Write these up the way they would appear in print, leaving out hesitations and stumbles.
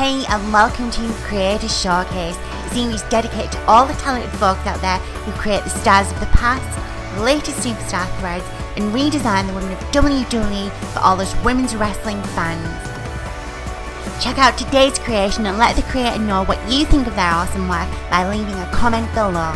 Hey and welcome to Creators Showcase, a series dedicated to all the talented folks out there who create the stars of the past, the latest superstar threads and redesign the women of WWE for all those women's wrestling fans. Check out today's creation and let the creator know what you think of their awesome work by leaving a comment below.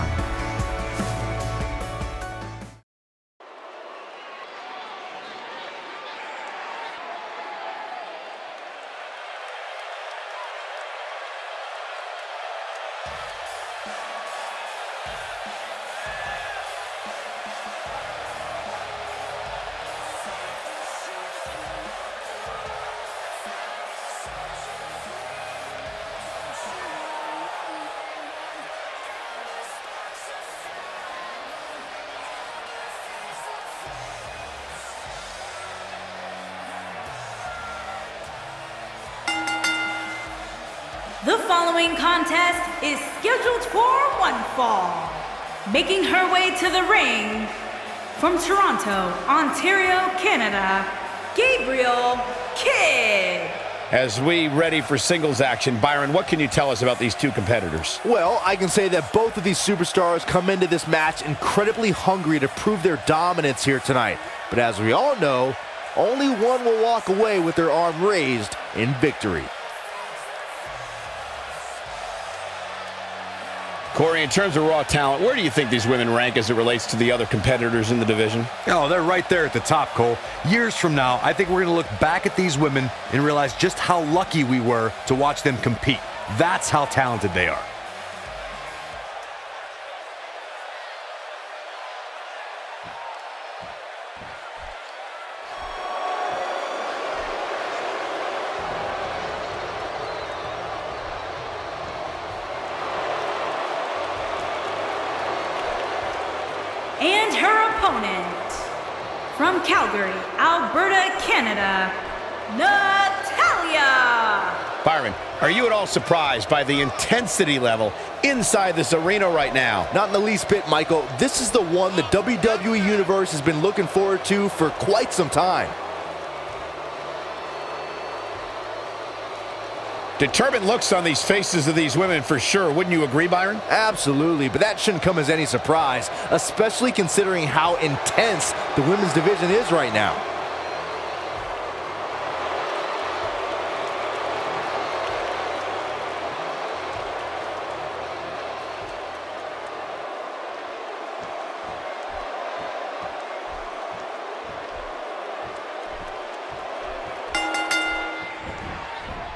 The following contest is scheduled for one fall. Making her way to the ring, from Toronto, Ontario, Canada, Gail Kim. As we ready for singles action, Byron, what can you tell us about these two competitors? Well, I can say that both of these superstars come into this match incredibly hungry to prove their dominance here tonight. But as we all know, only one will walk away with their arm raised in victory. Corey, in terms of raw talent, where do you think these women rank as it relates to the other competitors in the division? Oh, they're right there at the top, Cole. Years from now, I think we're going to look back at these women and realize just how lucky we were to watch them compete. That's how talented they are. And her opponent, from Calgary, Alberta, Canada, Natalya. Byron, are you at all surprised by the intensity level inside this arena right now? Not in the least bit, Michael. This is the one the WWE Universe has been looking forward to for quite some time. Determined looks on these faces of these women for sure. Wouldn't you agree, Byron? Absolutely, but that shouldn't come as any surprise, especially considering how intense the women's division is right now.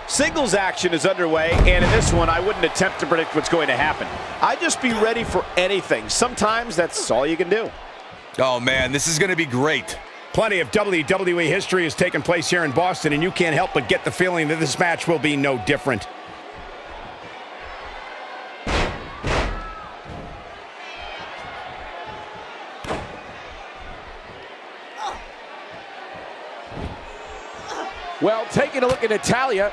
Singles action is underway, and in this one, I wouldn't attempt to predict what's going to happen. I'd just be ready for anything. Sometimes that's all you can do. Oh, man, this is going to be great. Plenty of WWE history has taken place here in Boston, and you can't help but get the feeling that this match will be no different. Well, taking a look at Natalya,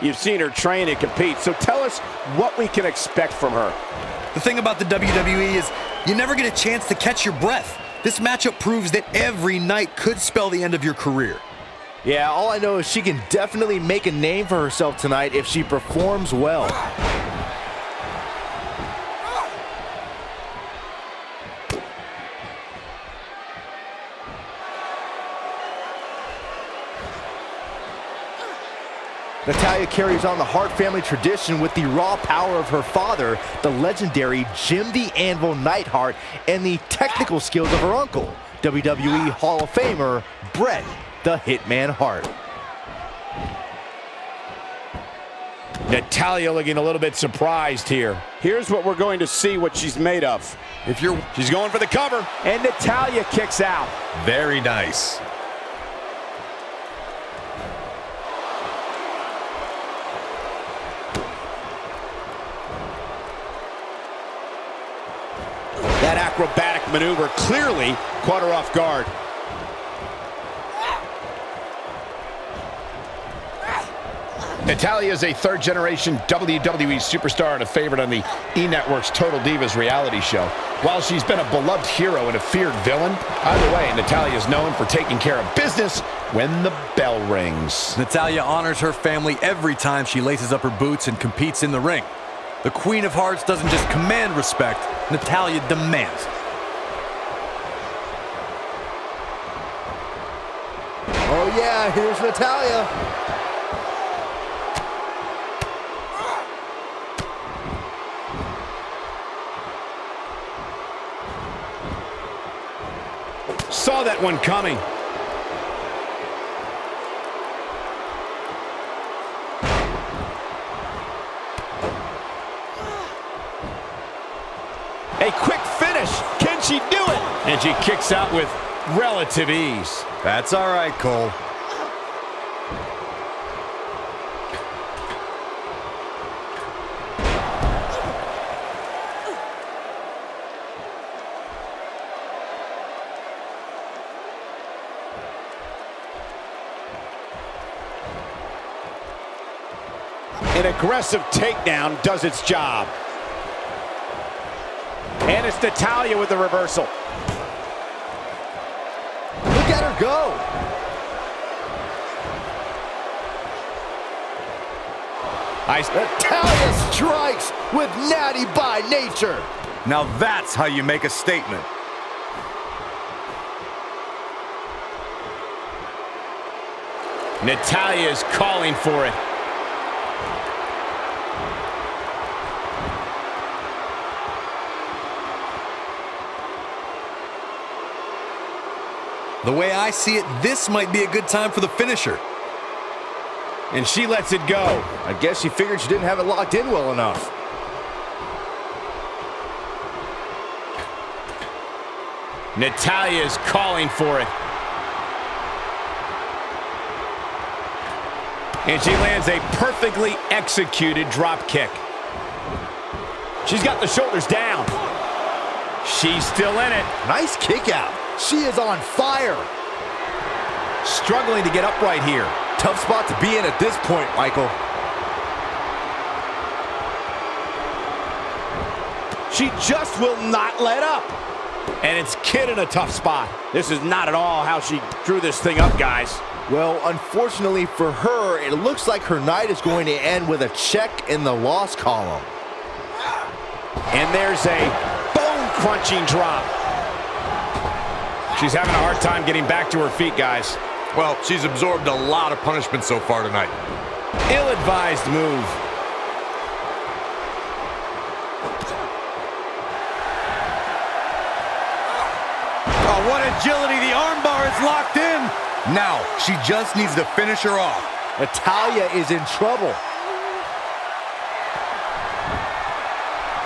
you've seen her train and compete, so tell us what we can expect from her. The thing about the WWE is you never get a chance to catch your breath. This matchup proves that every night could spell the end of your career. Yeah, all I know is she can definitely make a name for herself tonight if she performs well. Natalya carries on the Hart family tradition with the raw power of her father, the legendary Jim the Anvil Neidhart, and the technical skills of her uncle, WWE Hall of Famer Bret the Hitman Hart. Natalya looking a little bit surprised here. Here's what we're going to see what she's made of. She's going for the cover, and Natalya kicks out. Very nice. That acrobatic maneuver clearly caught her off guard. Natalya is a third-generation WWE superstar and a favorite on the E! Network's Total Divas reality show. While she's been a beloved hero and a feared villain, either way, Natalya is known for taking care of business when the bell rings. Natalya honors her family every time she laces up her boots and competes in the ring. The Queen of Hearts doesn't just command respect, Natalya demands it. Oh yeah, here's Natalya. Saw that one coming. A quick finish. Can she do it? And she kicks out with relative ease. That's all right, Cole. An aggressive takedown does its job. And it's Natalya with the reversal. Let her go. Natalya strikes with natty by nature. Now that's how you make a statement. Natalya is calling for it. The way I see it, this might be a good time for the finisher. And she lets it go. I guess she figured she didn't have it locked in well enough. Natalya is calling for it. And she lands a perfectly executed drop kick. She's got the shoulders down. She's still in it. Nice kick out. She is on fire. Struggling to get upright here. Tough spot to be in at this point, Michael. She just will not let up. And it's Kid in a tough spot. This is not at all how she drew this thing up, guys. Well, unfortunately for her, it looks like her night is going to end with a check in the loss column. And there's a bone-crunching drop. She's having a hard time getting back to her feet, guys. Well, she's absorbed a lot of punishment so far tonight. Ill-advised move. Oh, what agility. The armbar is locked in. Now, she just needs to finish her off. Natalya is in trouble.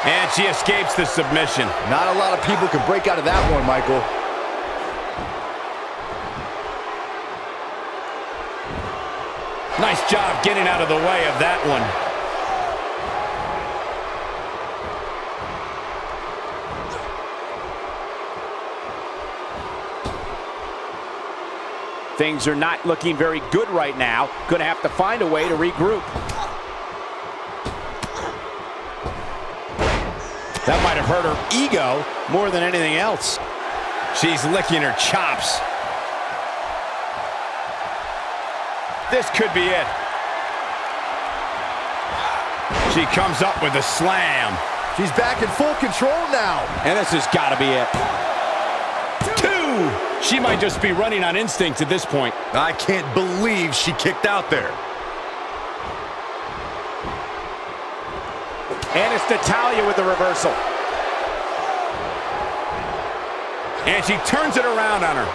And she escapes the submission. Not a lot of people can break out of that one, Michael. Nice job getting out of the way of that one. Things are not looking very good right now. Gonna have to find a way to regroup. That might have hurt her ego more than anything else. She's licking her chops. This could be it. She comes up with a slam. She's back in full control now. And this has got to be it. Two! She might just be running on instinct at this point. I can't believe she kicked out there. And it's Natalya with the reversal. And she turns it around on her.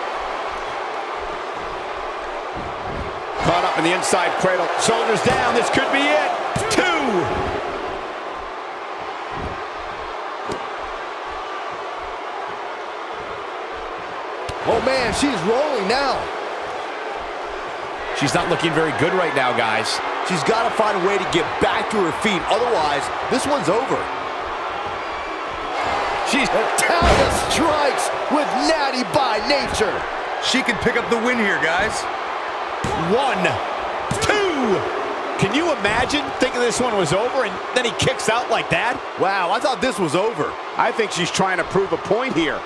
Caught up in the inside cradle. Shoulders down. This could be it. Two. Oh, man, she's rolling now. She's not looking very good right now, guys. She's got to find a way to get back to her feet. Otherwise, this one's over. Natalya strikes with natty by nature. She can pick up the win here, guys. 1, 2. Can you imagine thinking this one was over and then he kicks out like that? Wow, I thought this was over. I think she's trying to prove a point here.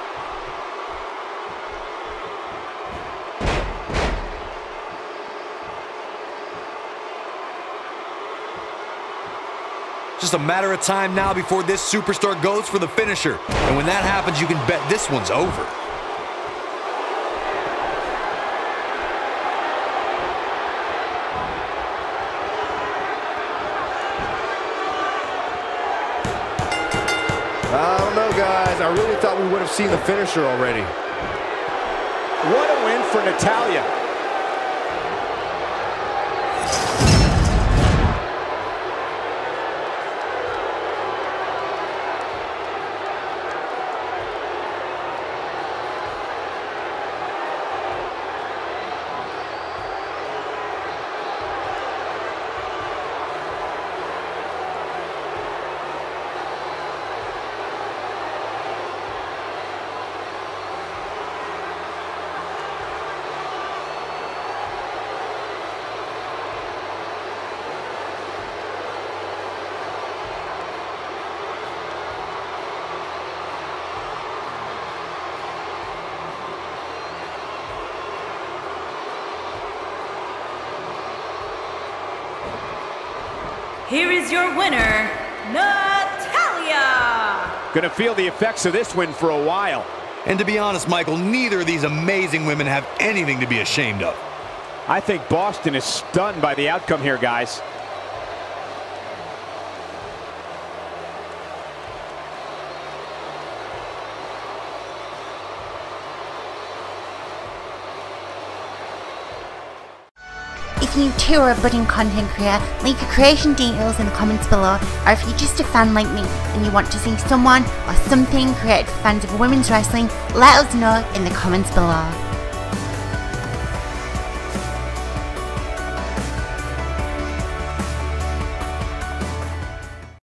just a matter of time now before this superstar goes for the finisher. And when that happens, you can bet this one's over. I don't know, guys. I really thought we would have seen the finisher already. What a win for Natalya. Here is your winner, Natalya! Gonna feel the effects of this win for a while. And to be honest, Michael, neither of these amazing women have anything to be ashamed of. I think Boston is stunned by the outcome here, guys. If you too are a budding content creator, leave your creation details in the comments below, or if you're just a fan like me and you want to see someone or something created for fans of women's wrestling, let us know in the comments below.